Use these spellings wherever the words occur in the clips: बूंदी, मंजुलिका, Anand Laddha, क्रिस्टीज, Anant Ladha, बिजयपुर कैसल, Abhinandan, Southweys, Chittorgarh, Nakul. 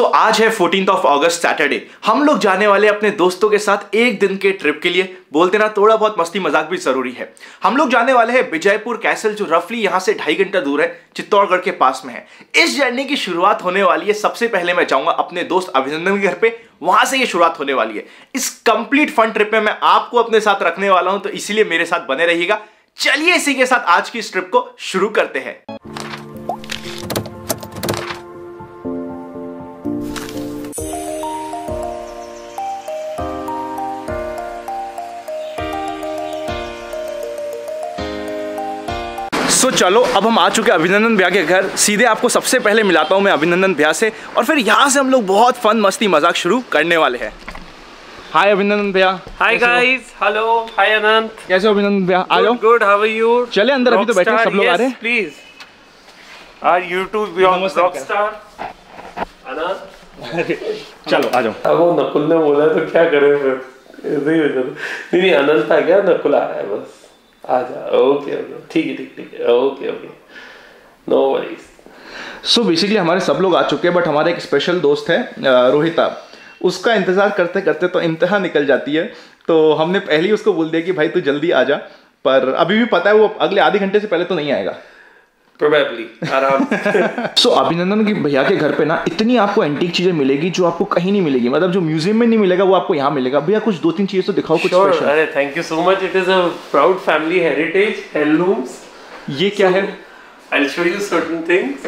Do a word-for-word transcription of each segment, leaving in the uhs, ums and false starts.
सो so, आज है fourteenth of August Saturday. हम लोग जाने वाले अपने दोस्तों के साथ एक दिन के ट्रिप के लिए, बोलते ना थोड़ा बहुत मस्ती मजाक भी जरूरी है। हम लोग जाने वाले हैं बिजयपुर कैसल, जो रफली यहाँ से ढाई घंटा दूर है, चित्तौड़गढ़ के पास में है। इस जर्नी की शुरुआत होने वाली है, सबसे पहले मैं जाऊंगा अपने दोस्त अभिनंदन के घर पे, वहां से ये शुरुआत होने वाली है। इस कंप्लीट फन ट्रिप में मैं आपको अपने साथ रखने वाला हूँ, तो इसीलिए मेरे साथ बने रहिएगा। चलिए इसी के साथ आज की इस ट्रिप को शुरू करते हैं। सो so, चलो अब हम आ चुके हैं अभिनंदन भैया के घर। सीधे आपको सबसे पहले मिलाता हूँ मैं अभिनंदन भैया से, और फिर यहाँ से हम लोग बहुत फन मस्ती मजाक शुरू करने वाले हैं। हाय अभिनंदन भैया। Hi guys. Hello. Hi Anant, कैसे हो अभिनंदन भैया? आ जाओ। Good, how are you? चले अंदर, अभी तो बैठे सब लोग। yes, आ रहे हैं please. Are you two rockstar Anant? चलो आ जाओ। अब वो नकुल ने बोला तो क्या करें फिर? नहीं नहीं, अनंत आ गया, नकुल आ रहा है, बस आ जा। ओके ओके, ठीक है ठीक ठीक है, okay okay, no worries. So basically हमारे सब लोग आ चुके हैं, बट हमारे एक स्पेशल दोस्त है रोहित, उसका इंतज़ार करते करते तो इंतहा निकल जाती है। तो हमने पहले ही उसको बोल दिया कि भाई तू जल्दी आ जा, पर अभी भी पता है वो अगले आधे घंटे से पहले तो नहीं आएगा प्रोबेबली, आराम। सो अभिनंदन की भैया के घर पे ना इतनी आपको एंटीक चीज़ें मिलेगी जो आपको कहीं नहीं मिलेगी, मतलब जो म्यूजियम में नहीं मिलेगा वो आपको यहाँ मिलेगा। भैया कुछ दो तीन चीज़ तो दिखाओ कुछ स्पेशल। अरे thank you so much, it is a proud family heritage handlooms. ये क्या है? I will show you certain things.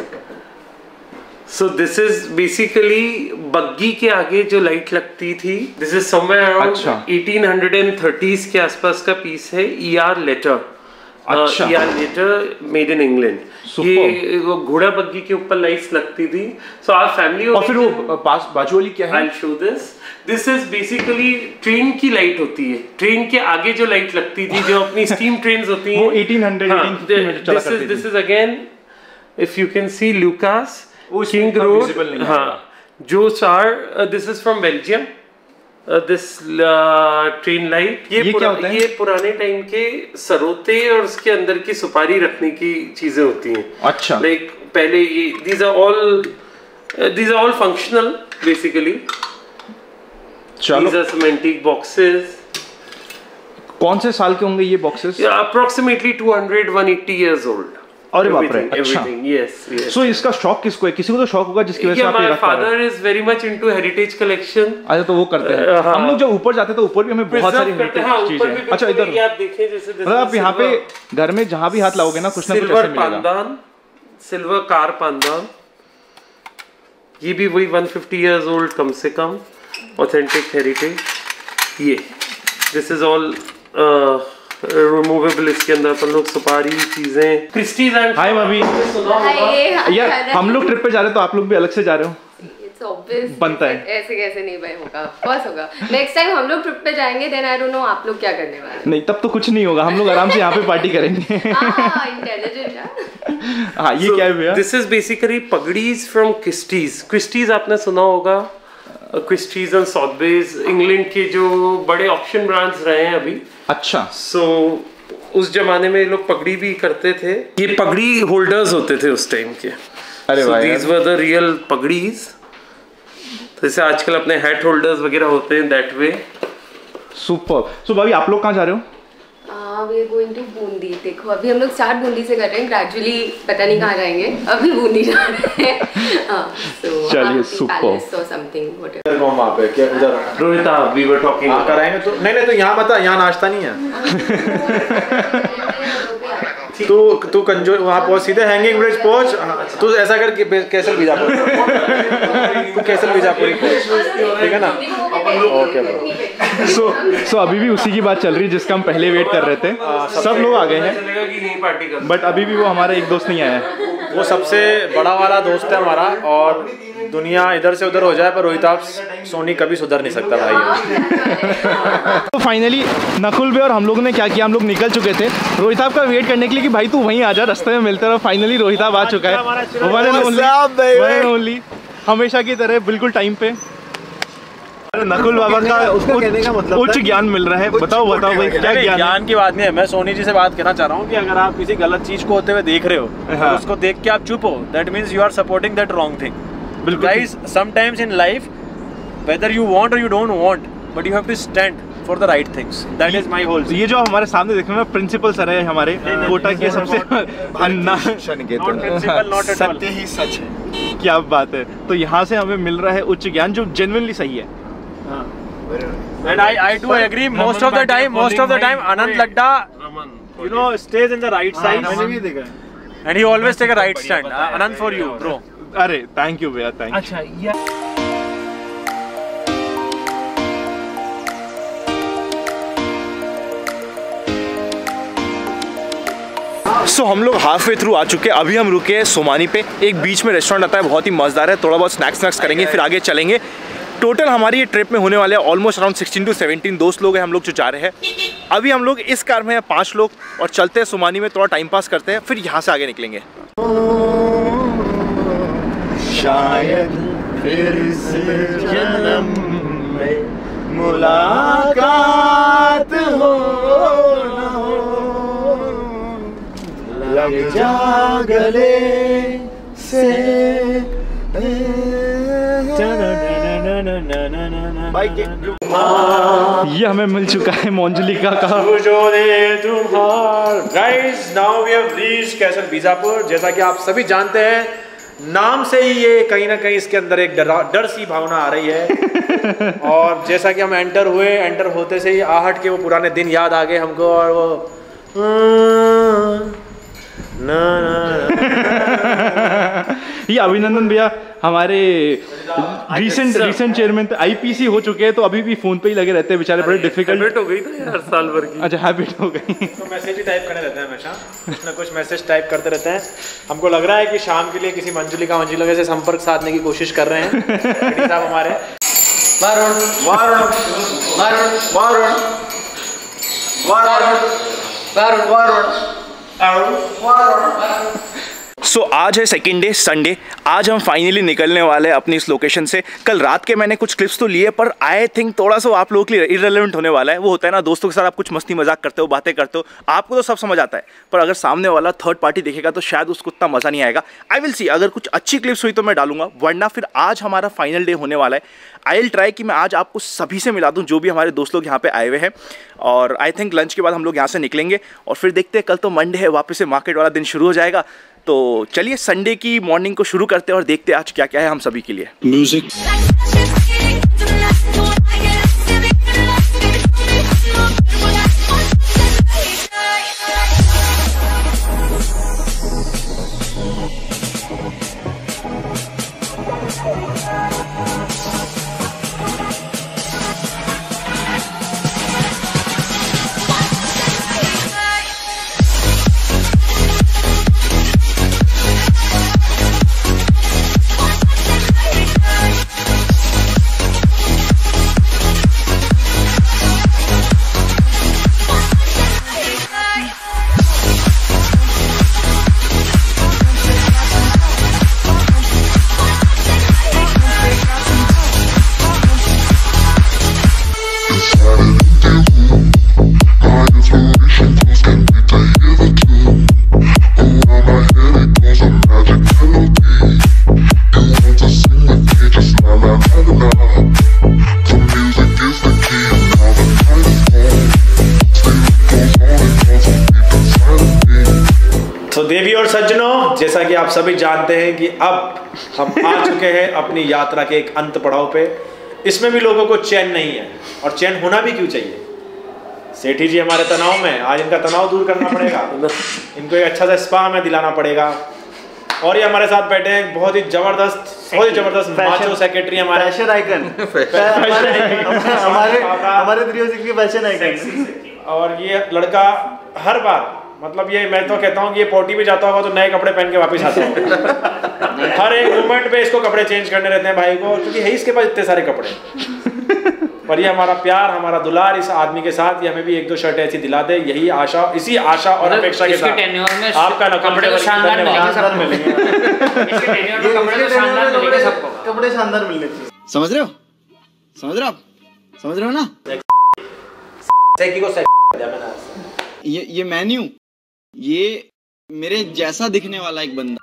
So this is basically buggy के आगे जो लाइट लगती थी, this is somewhere around eighteen hundred and thirties के आसपास का पीस है। E R letter, E R letter made in England. ये वो घोड़ा बग्गी के ऊपर लाइट्स लगती थी। So our family. और फिर वो पास बाजू वाली क्या है? I will show this. This is basically train की लाइट होती है, ट्रेन के आगे जो लाइट लगती थी, जो अपनी स्टीम ट्रेन होती है, वो एटीन हंड्रेड एटीन फिफ्टी में चला करती थी। This is again, if you can see Lucas King road. हाँ, जो सार, this is from Belgium, this train light. ये ये, पुरा, ये पुराने टाइम के सरोते और उसके अंदर की सुपारी रखने की चीजें होती हैं। अच्छा, लाइक पहले ये these are all these are all functional basically. These are some antique boxes. कौन से साल के होंगे ये boxes? Approximately two hundred one eighty years old. और अच्छा, यस यस। सो इसका शौक किसको है? किसी को तो शौक होगा जिसकी वजह से आप ये रखते हैं। Father is very much into heritage collection. अच्छा, तो वो करते हैं। हम लोग जब ऊपर जाते हैं तो ऊपर भी हमें बहुत सारी हेरिटेज चीजें हैं। अच्छा, इधर आप देखें, जैसे जैसे आप यहां पे घर में जहां भी हाथ लाओगे ना कुछ ना कुछ मिलेगा। सिल्वर पानदान, सिल्वर कार पानदान, ये भी वही वन फिफ्टी इयर्स ओल्ड कम से कम, ऑथेंटिक हेरिटेज। ये दिस इज ऑल रिमूवेबल, इसके अंदर अपन लोग सुपारी चीजें। क्रिस्टीज एंड हाय भाभी। यार हम लोग ट्रिप पे जा रहे हैं तो आप लोग भी अलग से जा रहे हो, बनता है। ऐसे कैसे नहीं भाई, होगा बस होगा। नेक्स्ट टाइम हम लोग ट्रिप पे जाएंगे, देन आई डोंट नो आप लोग क्या करने वाले हैं। नहीं, तब तो कुछ नहीं होगा, हम लोग आराम से यहाँ पे पार्टी करेंगे। हां, इंटेलिजेंट है। हां, ये क्या है भैया? दिस इज बेसिकली पगड़ीज फ्रॉम क्रिस्टीज। क्रिस्टीज आपने सुना होगा, क्रिस्टीज एंड साउथवेज, इंग्लैंड के जो बड़े ऑक्शन ब्रांड्स रहे हैं अभी। अच्छा, सो so, उस जमाने में लोग पगड़ी भी करते थे, ये पगड़ी होल्डर्स होते थे उस टाइम के। अरे so, these were the real पगड़ीज। जैसे आजकल अपने हैट होल्डर्स वगैरह होते हैं, दैट वे। सुपर। सो भाभी आप लोग कहाँ जा रहे हो? We going to बूंदी। देखो अभी हम लोग स्टार्ट बूंदी से कर रहे हैं, ग्रेजुअली पता नहीं कहाँ जाएंगे, अभी बूंदी जा रहे हैं। चलिए सुपर। सो समथिंग व्हाटएवर वहां पे क्या उधर रोहित वी वर टॉकिंग कराएंगे तो नहीं नहीं तो यहाँ बता, यहाँ नाश्ता नहीं है। तू तू कंजो, वहाँ पहुँच, सीधे हैंगिंग ब्रिज पहुँच। तू ऐसा कर, कैसल बीजापुर, कैसल बीजापुर, ठीक है ना? ओके। सो so, so अभी भी उसी की बात चल रही है जिसका हम पहले वेट कर रहे थे। सब लोग आ गए हैं, बट अभी भी वो हमारा एक दोस्त नहीं आया है। वो सबसे बड़ा वाला दोस्त है हमारा, और दुनिया इधर से उधर हो जाए पर रोहित आप सोनी कभी सुधर नहीं सकता भाई। तो फाइनली नकुल भी और हम लोग ने क्या किया, हम लोग निकल चुके थे रोहित आप का वेट करने के लिए कि भाई तू वहीं आ जा, रास्ते में मिलते रहो। फाइनली रोहित आप आ चुका है हमेशा की तरह, बिल्कुल टाइम पे। नकुल बाबा का उसको कहने का मतलब उच्च ज्ञान मिल रहा है। बताओ बताओ भाई, क्या ज्ञान? ज्ञान की बात नहीं है, मैं सोनी जी से बात करना चाह रहा हूँ कि अगर आप किसी गलत चीज को होते हुए देख रहे हो, हाँ। तो उसको देख के आप चुप हो, that means you are supporting that wrong thing. बिल्कुल। Guys sometimes in life whether you want or you don't want but you have to stand for the right things, that is my whole. ये जो हमारे सामने देखने में principal sir है हमारे कोटा के सबसे सत्य ही सच है, क्या बात है। तो यहाँ से हमें मिल रहा है उच्च ज्ञान जो जेन्युइनली सही है। And I I do agree most of the time most of the time Anand Laddha you know stays in the right side and he always take a right stand. Anand for you bro. अरे thank you भैया thank you। अच्छा यार सो so, हम लोग half way through आ चुके हैं। अभी हम रुके हैं सोमानी पे, एक बीच में रेस्टोरेंट आता है बहुत ही मज़ेदार है। थोड़ा बहुत स्नैक्स स्नैक्स करेंगे फिर आगे चलेंगे। टोटल हमारी ये ट्रिप में होने वाले हैं almost around sixteen to seventeen दोस्त लोग हैं हम लोग जो जा रहे हैं। अभी हम लोग इस कार में हैं पाँच लोग और चलते हैं सोमानी में, थोड़ा टाइम पास करते हैं फिर यहाँ से आगे निकलेंगे। शायद फिर से जन्म में मुलाकात हो ना हो, लग जा गले से। ये हमें मिल चुका है मोंजलिका का। Guys now we have reached castle Bijapur. जैसा कि आप सभी जानते हैं नाम से ही ये कहीं ना कहीं इसके अंदर एक डर सी भावना आ रही है और जैसा कि हम एंटर हुए एंटर होते से ही आहट के वो पुराने दिन याद आ गए हमको और वो ना ना ये अभिनंदन भैया हमारे रीसेंट रीसेंट चेयरमैन आईपीसी हो चुके हैं तो अभी भी फोन पे ही लगे रहते हैं बेचारे, बड़े डिफिकल्ट हैबिट हो गई तो यार साल भर की। अच्छा हैबिट हो गई तो मैसेज ही टाइप करने रहते हैं हमेशा, कुछ ना कुछ मैसेज टाइप करते रहते हैं। हमको लग रहा है कि शाम के लिए किसी मंजुलिका मंजुलिका से संपर्क साधने की कोशिश कर रहे हैं साहब हमारे। वारुण वारुण वारुण वारुण वारुण वारुण वारुण वारुण। सो so, आज है सेकेंड डे संडे। आज हम फाइनली निकलने वाले हैं अपनी इस लोकेशन से। कल रात के मैंने कुछ क्लिप्स तो लिए पर आई थिंक थोड़ा सा आप लोगों के लिए इररिलेवेंट होने वाला है। वो होता है ना दोस्तों के साथ आप कुछ मस्ती मजाक करते हो, बातें करते हो, आपको तो सब समझ आता है पर अगर सामने वाला थर्ड पार्टी देखेगा तो शायद उसको उतना मज़ा नहीं आएगा। आई विल सी, अगर कुछ अच्छी क्लिप्स हुई तो मैं डालूंगा वरना फिर आज हमारा फाइनल डे होने वाला है। आई विल ट्राई कि मैं आज आपको सभी से मिला दूँ जो भी हमारे दोस्त लोग यहाँ पे आए हुए हैं और आई थिंक लंच के बाद हम लोग यहाँ से निकलेंगे और फिर देखते हैं। कल तो मंडे है, वापस से मार्केट वाला दिन शुरू हो जाएगा। तो चलिए संडे की मॉर्निंग को शुरू करते हैं और देखते हैं आज क्या क्या है हम सभी के लिए। म्यूजिक जैसा कि आप सभी जानते हैं कि अब हम आ चुके हैं अपनी यात्रा के एक अंत पड़ाव पे। इसमें भी लोगों को चैन नहीं है और चैन होना भी क्यों चाहिए। सेठी जी हमारे तनाव में, आज इनका तनाव दूर करना पड़ेगा, इनको एक अच्छा सा स्पा में दिलाना पड़ेगा। और ये हमारे साथ बैठे हैं बहुत ही जबरदस्त बहुत ही जबरदस्त माचो सेक्रेटरी हमारे फैशन आइकन हमारे हमारे त्रियोजिक के फैशन आइकन। और ये लड़का हर बार मतलब ये मैं तो कहता हूँ कि ये पोटी में जाता होगा तो नए कपड़े पहन के वापस आता है हर एक मोमेंट पे इसको कपड़े चेंज करने रहते हैं भाई को, क्योंकि है इसके पास इतने सारे कपड़े। पर ये हमारा प्यार हमारा दुलार इस आदमी के साथ, ये हमें भी एक दो शर्ट ऐसी दिला दे, यही आशा इसी आशा और अपेक्षा के साथ आपका कपड़े शानदार मिलने चाहिए। समझ रहे हो समझ रहे हो समझ रहे हो ना। ये ये मेन्यू ये मेरे जैसा दिखने वाला एक बंदा।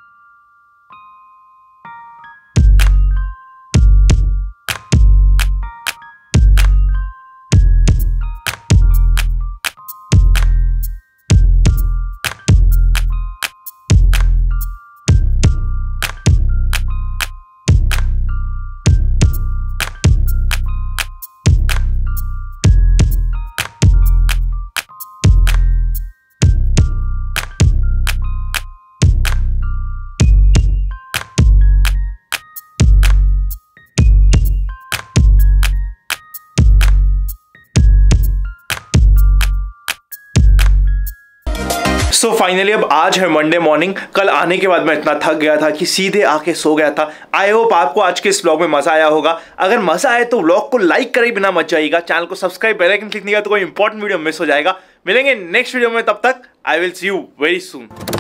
सो फाइनली अब आज है मंडे मॉर्निंग। कल आने के बाद मैं इतना थक गया था कि सीधे आके सो गया था। आई होप आपको आज के इस व्लॉग में मजा आया होगा। अगर मजा आए तो व्लॉग को लाइक करे बिना मत जाइएगा। चैनल को सब्सक्राइब बेल आइकन क्लिक नहीं किया तो कोई इंपॉर्टेंट वीडियो मिस हो जाएगा। मिलेंगे नेक्स्ट वीडियो में, तब तक I will see you very soon.